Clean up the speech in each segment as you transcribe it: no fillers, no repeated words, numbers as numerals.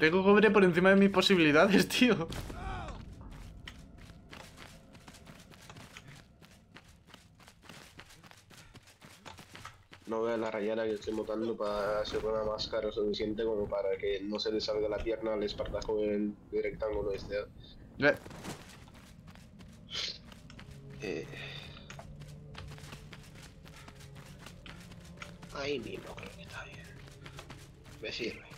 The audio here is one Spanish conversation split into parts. Tengo cobre por encima de mis posibilidades, tío. No veas la rayada que estoy montando para hacer una máscara o suficiente como para que no se le salga la pierna al espartaco en el rectángulo este. Ahí mismo creo que está bien. Me sirve.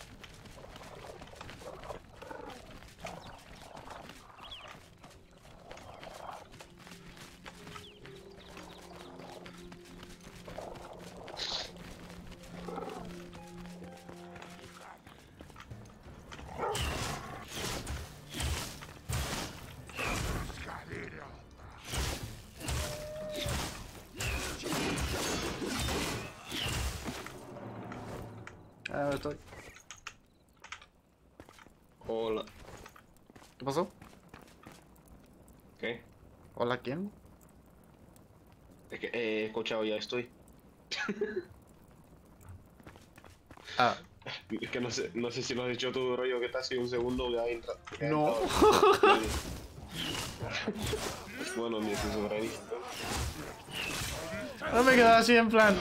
Estoy. Hola. ¿Qué pasó? ¿Qué? ¿Hola quién? Es que he escuchado ya estoy. Ah. Es que no sé si lo has hecho tú, rollo, que estás en un segundo ya entra. No. Bueno, mira, se sobra ahí. No me quedaba así en plan.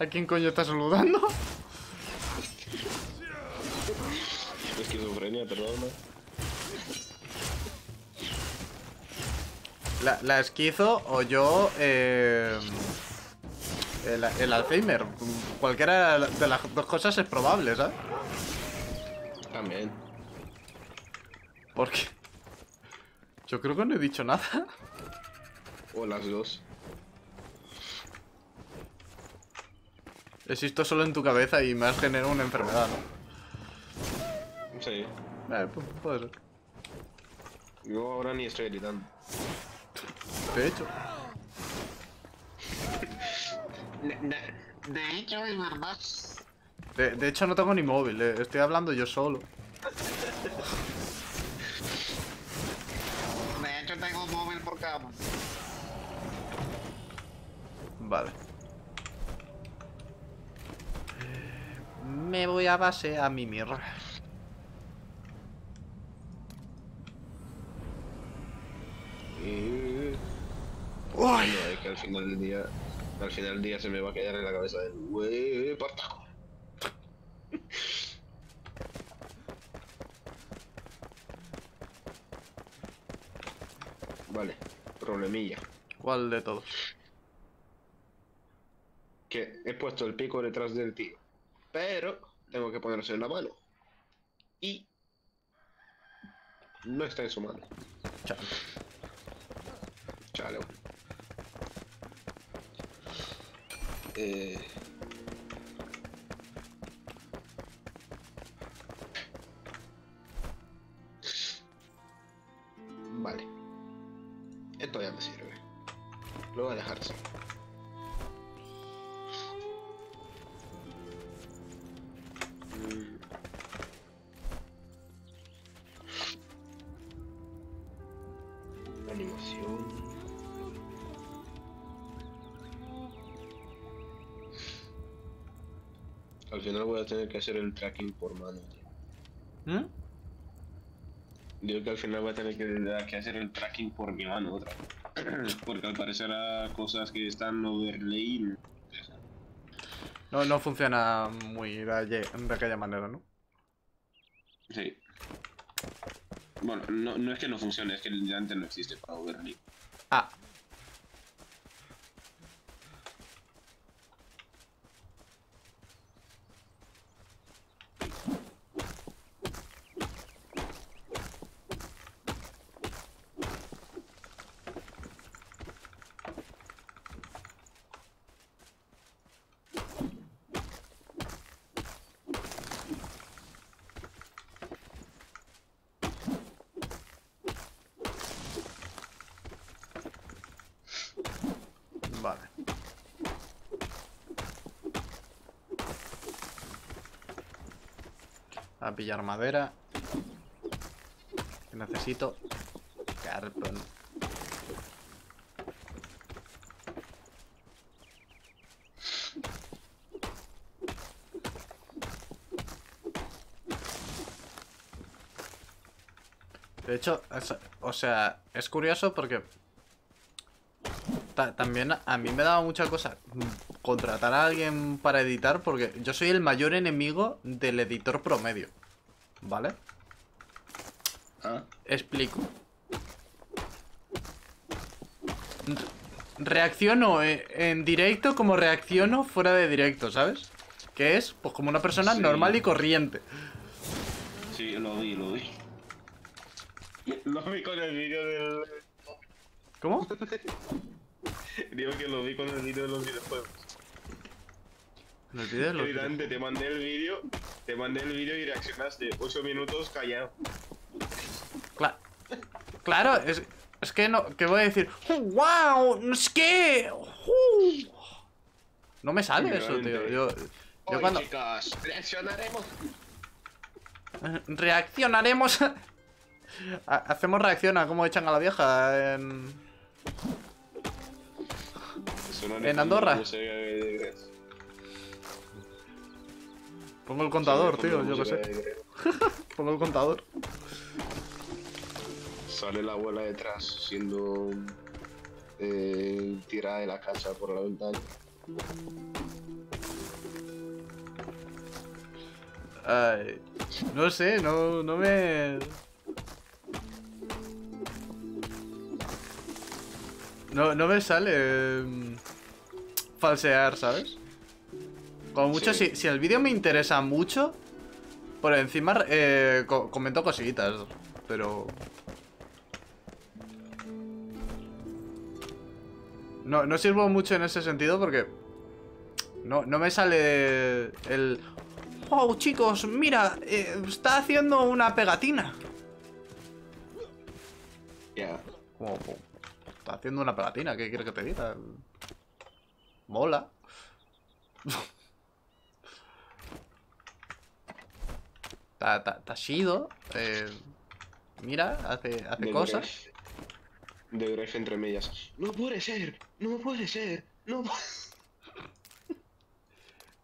¿A quién coño estás saludando? Esquizofrenia, perdón. La esquizo o yo el Alzheimer. Cualquiera de las dos cosas es probable, ¿sabes? También. ¿Por qué? Yo creo que no he dicho nada. O las dos. Existo solo en tu cabeza y me has generado una enfermedad, ¿no? Sí. Pues puede ser. Yo ahora ni estoy gritando. De hecho. De hecho, es verdad. De hecho, no tengo ni móvil, estoy hablando yo solo. De hecho, tengo un móvil por cama. Vale. Me voy a base a mimir. Uy. No, es que al final del día se me va a quedar en la cabeza del wey Partaco. Vale, problemilla. ¿Cuál de todos? Que he puesto el pico detrás del tío, pero tengo que ponerse en la mano y no está en su mano. Chao. Chale. Vale. Esto ya me sirve. Lo voy a dejar así. Al final voy a tener que hacer el tracking por mano, tío. ¿Mm? Digo que al final voy a tener que hacer el tracking por mi mano otra vez. Porque al parecer hay cosas que están overlay. No funciona muy de aquella manera, ¿no? Sí. Bueno, no es que no funcione, es que antes no existe para overlay. Ah. Vale. A pillar madera. Que necesito carbón. De hecho, o sea, es curioso porque también a mí me daba mucha cosa contratar a alguien para editar, porque yo soy el mayor enemigo del editor promedio, ¿vale? ¿Ah? Explico. Reacciono en directo como reacciono fuera de directo, ¿sabes? Que es pues como una persona normal y corriente. Sí, lo vi. Lo vi con el vídeo del... ¿Cómo? Digo que lo vi con el vídeo de los videojuegos. Evidente, te mandé el vídeo y reaccionaste 8 minutos callado. Claro, es que no, que voy a decir, oh, wow, es que... no me sale eso, tío. Yo cuando... chicos, reaccionaremos. Hacemos reacción a cómo echan a la vieja en Andorra. Pongo el contador, tío, yo qué sé. Pongo el contador. Sale la abuela detrás siendo tirada de la casa por la ventana. Ay, no sé, no me... No me sale falsear, ¿sabes? Como mucho, sí. si el vídeo me interesa mucho, por encima comento cositas, pero... No sirvo mucho en ese sentido porque no me sale el... ¡Wow, chicos! Mira, está haciendo una pegatina. Ya. Como... Está haciendo una pegatina, ¿qué quieres que te diga? Mola. Está chido. Mira, hace cosas. De Gref entre medias. No puede ser.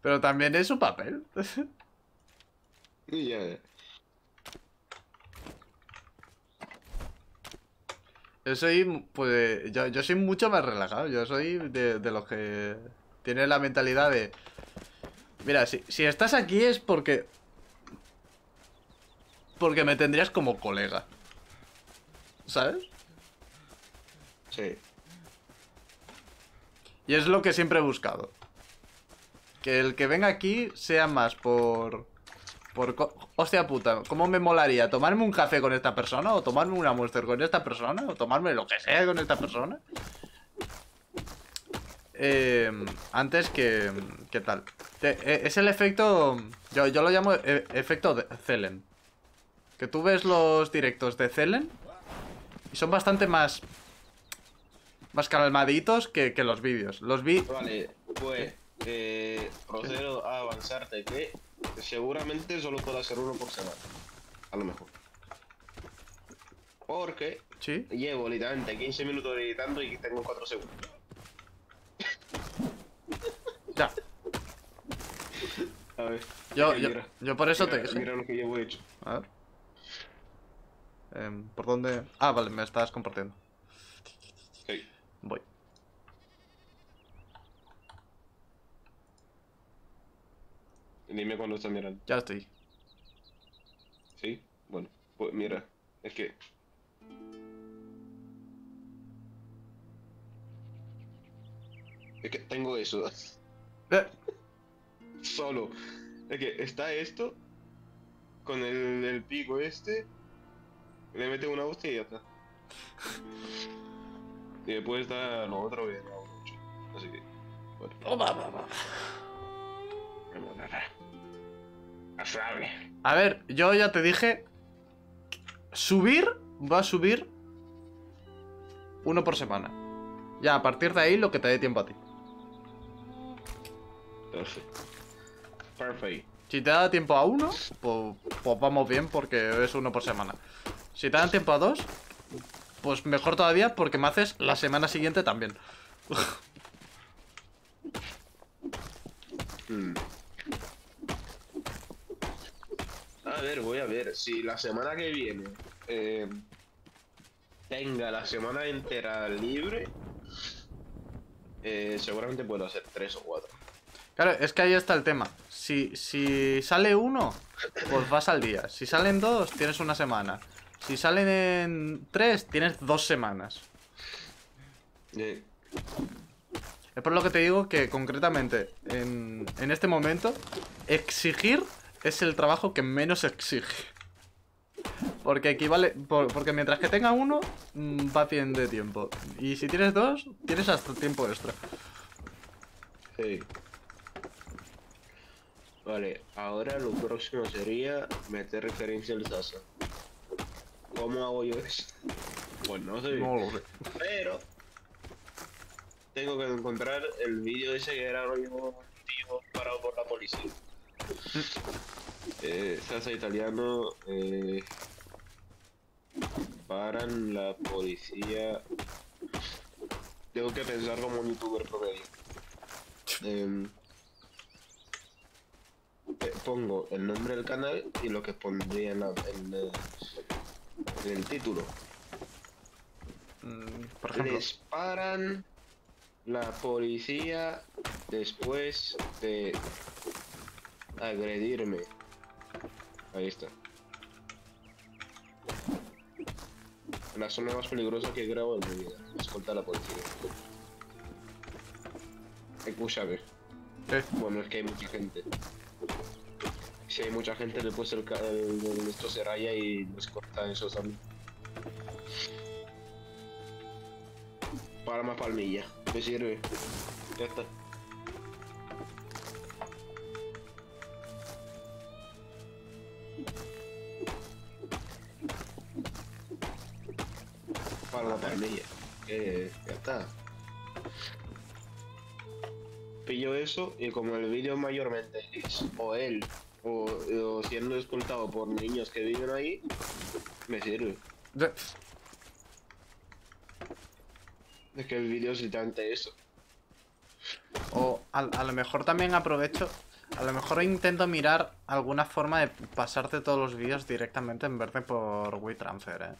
Pero también es su papel. Yeah. Yo soy, pues, yo soy mucho más relajado. Yo soy de los que tienen la mentalidad de... Mira, si estás aquí es porque... Porque me tendrías como colega, ¿sabes? Sí. Y es lo que siempre he buscado. Que el que venga aquí sea más por... Hostia puta, ¿cómo me molaría tomarme un café con esta persona? ¿O tomarme una Monster con esta persona? ¿O tomarme lo que sea con esta persona? Antes que... ¿Qué tal? Es el efecto... Yo lo llamo efecto de Zelen. Que tú ves los directos de Zelen y son bastante más calmaditos que los vídeos. Vale, pues... procedo a avanzarte, que seguramente solo puedo hacer uno por semana, a lo mejor. Porque ¿sí? Llevo literalmente 15 minutos editando y tengo 4 segundos. Ya. A ver. Yo por eso mira, mira lo que llevo hecho. A ver. ¿Por dónde? Ah, vale, me estás compartiendo. Okay. Voy. Dime cuando estás mirando. Ya estoy. ¿Sí? Bueno, pues mira, es que... tengo eso. Solo. Es que está esto, con el pico este, le mete una hostia y ya está. Y después está lo otro bien, así que... Bueno. Oh, va. A ver, yo ya te dije, subir, va a subir uno por semana. Ya, a partir de ahí lo que te dé tiempo a ti. Perfecto. Si te da tiempo a uno, pues vamos bien porque es uno por semana. Si te dan tiempo a dos, pues mejor todavía porque me haces la semana siguiente también. A ver, voy a ver si la semana que viene tenga la semana entera libre, seguramente puedo hacer 3 o 4. Claro, es que ahí está el tema. Si sale uno, pues vas al día. Si salen 2, tienes 1 semana. Si salen 3, tienes 2 semanas. Sí. Es por lo que te digo que concretamente en este momento exigir es el trabajo que menos exige. Porque equivale, porque mientras que tenga 1 va bien de tiempo. Y si tienes 2, tienes hasta tiempo extra. Sí. Vale, ahora lo próximo sería meter referencia al Sasa. ¿Cómo hago yo eso? Pues no sé. No lo sé. Pero tengo que encontrar el vídeo ese que era un tío parado por la policía. Sasa italiano, paran la policía. Tengo que pensar como un youtuber promedio. Pongo el nombre del canal y lo que pondría en el título. Por ejemplo, les paran la policía después de agredirme. Ahí está. La zona más peligrosa que grabo en mi vida. Escolta a la policía. Escúchame. Bueno, es que hay mucha gente. Si hay mucha gente, le puse esto se raya y nos corta eso también. Para más palmilla, me sirve. Ya está. Para la palmilla. Ya está. Pillo eso y como el vídeo mayormente es o él o siendo escoltado por niños que viven ahí, me sirve. Es que el vídeo es literalmente eso. O a lo mejor también aprovecho, a lo mejor intento mirar alguna forma de pasarte todos los vídeos directamente en verde por WeTransfer,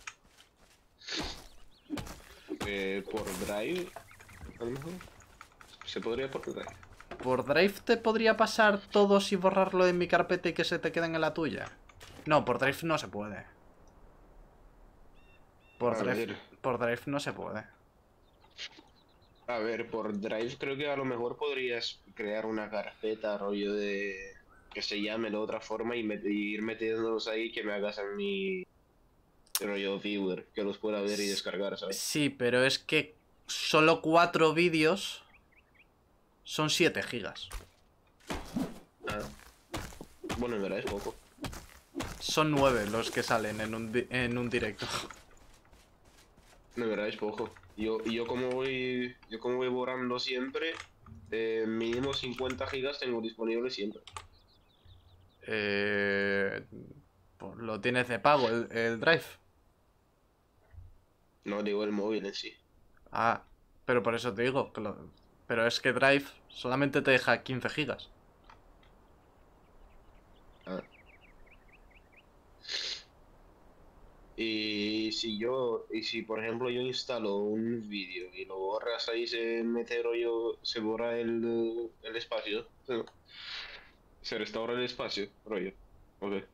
por Drive, a lo mejor. Se podría por Drive. ¿Por Drive te podría pasar todos y borrarlo en mi carpeta y que se te queden en la tuya? No, por Drive no se puede. Por Drive no se puede. A ver, por Drive creo que a lo mejor podrías crear una carpeta, rollo de... que se llame de otra forma y ir metiéndolos ahí que me hagas a mi... rollo viewer, que los pueda ver y descargar, ¿sabes? Sí, pero es que solo 4 vídeos... Son 7 gigas. Ah. Bueno, en verdad es poco. Son 9 los que salen en un directo. En verdad es poco. Yo como voy borrando siempre, mínimo 50 gigas tengo disponible siempre. ¿Lo tienes de pago el Drive? No, digo el móvil en sí. Ah, pero por eso te digo que lo... Pero es que Drive solamente te deja 15 gigas. Ah. Y si por ejemplo yo instalo un vídeo y lo borras ahí, se borra el espacio. Se restaura el espacio, rollo. Ok.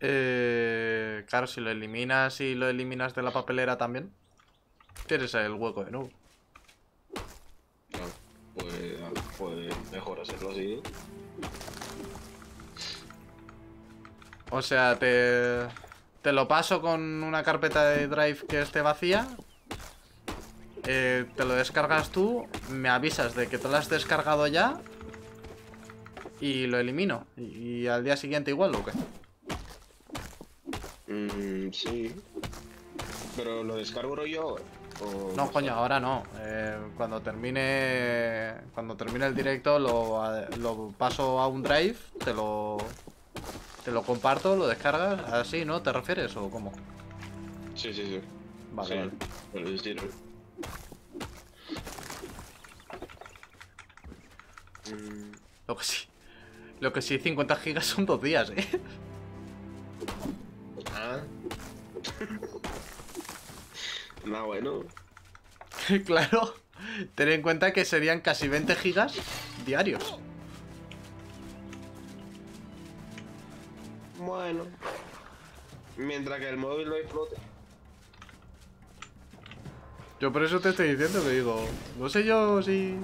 Claro, si lo eliminas y lo eliminas de la papelera también, tienes el hueco de nuevo. Pues mejor hacerlo así. O sea, te lo paso con una carpeta de Drive que esté vacía, te lo descargas tú, me avisas de que te lo has descargado ya y lo elimino. ¿Y al día siguiente igual o qué? Sí. Pero lo descargo yo. No, coño, ahora no. Cuando termine el directo lo paso a un Drive, te lo comparto, lo descargas, así, ¿no? ¿Te refieres o cómo? Sí, sí, sí. Vale, sí, vale. Sí, no. Lo que sí, 50 gigas son 2 días, ¿eh? Ah. nada bueno. Claro, ten en cuenta que serían casi 20 gigas diarios. Bueno, mientras que el móvil no explote. Yo por eso te estoy diciendo que digo, no sé yo si...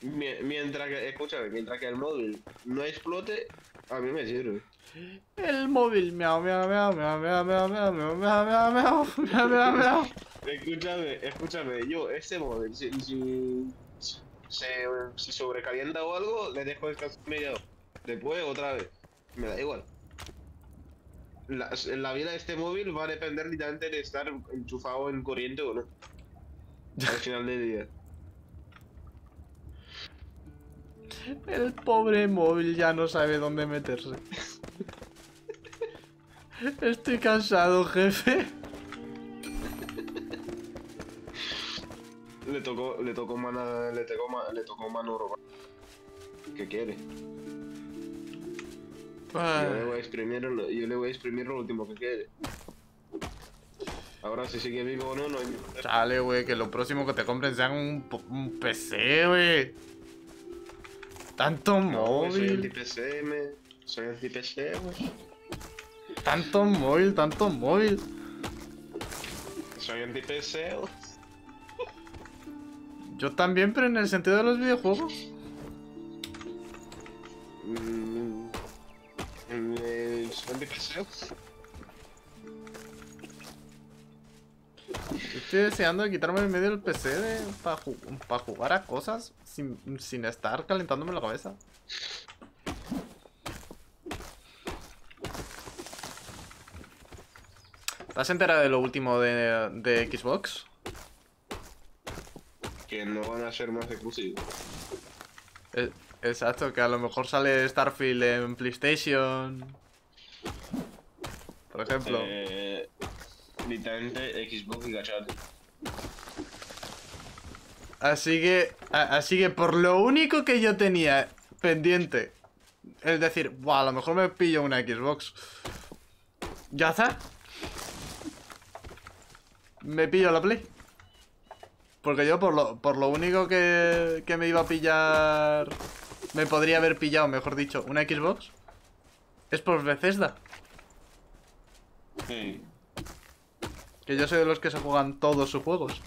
Mientras que, escúchame, mientras que el móvil no explote, a mí me sirve. El móvil, miau, miau, miau, miau, miau, miau, miau, miau, miau, miau, miau, miau, miau. Escúchame, escúchame, yo ese móvil, si sobrecalienta o algo, le dejo descansar media hora. Después otra vez, me da igual. La vida de este móvil va a depender literalmente de estar enchufado en corriente o no. Al final del día. El pobre móvil ya no sabe dónde meterse. Estoy cansado, jefe. Le tocó mano robar. ¿Qué quiere? Ah. Yo le voy a exprimir lo último que quede. Ahora si sigue vivo o no, no hay... Chale, güey, que lo próximo que te compren sean un PC, güey. Tanto móvil. Soy anti-PC, soy anti-PC, güey. Tanto móvil, tanto móvil. Soy anti-PC. Yo también, pero en el sentido de los videojuegos. Estoy deseando de quitarme en medio el PC para jugar a cosas sin estar calentándome la cabeza. ¿Estás enterado de lo último de Xbox? Que no van a ser más exclusivos. Exacto, que a lo mejor sale Starfield en PlayStation. Por ejemplo, literalmente Xbox y gachate. Así que por lo único que yo tenía pendiente, es decir, buah, a lo mejor me pillo una Xbox. ¿Ya está? Me pillo la Play. Porque yo por lo único que me iba a pillar, me podría haber pillado, mejor dicho, una Xbox, es por Bethesda. Sí. Que yo soy de los que se juegan todos sus juegos.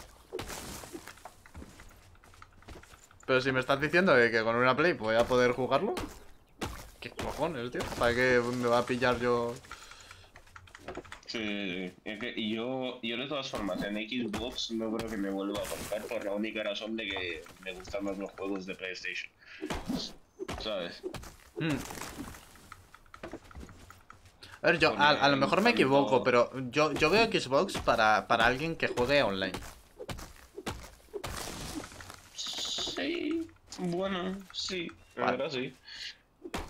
Pero si me estás diciendo que con una Play voy a poder jugarlo, ¿qué cojones, tío? ¿Para qué me va a pillar yo? Sí, es que yo de todas formas en Xbox no creo que me vuelva a comprar por la única razón de que me gustan más los juegos de PlayStation, ¿sabes? A ver, yo a lo mejor me equivoco, pero yo veo Xbox para alguien que juegue online. Sí, bueno, sí, la verdad sí.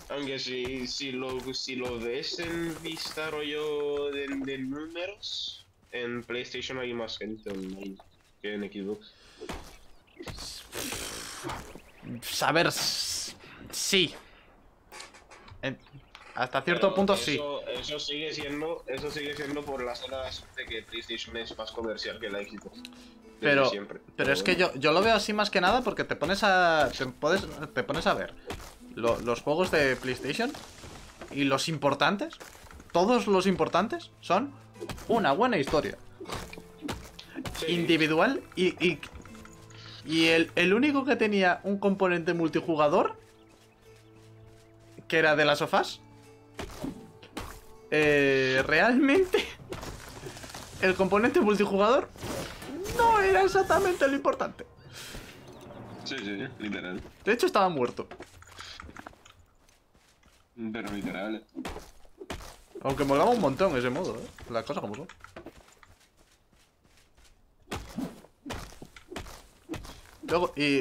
Aunque si lo ves en vista rollo de números, en PlayStation hay más gente online que en Xbox. Saber, sí. Hasta cierto punto sí. Eso sigue siendo por la sola razón de que PlayStation es más comercial que la Xbox. Pero es que yo lo veo así más que nada porque te pones a ver los juegos de PlayStation y los importantes, todos los importantes son una buena historia. Sí. Individual y el único que tenía un componente multijugador que era de las sofás. Realmente el componente multijugador no era exactamente lo importante. Sí, sí, literal. De hecho estaba muerto. Pero literal. Aunque molaba un montón ese modo, ¿eh? Las cosas como son.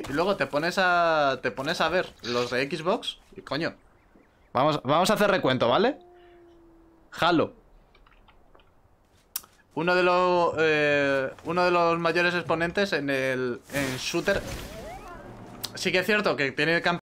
Luego te pones a ver los de Xbox y coño. Vamos a hacer recuento, ¿vale? Halo. Uno de los mayores exponentes en shooter. Sí que es cierto que tiene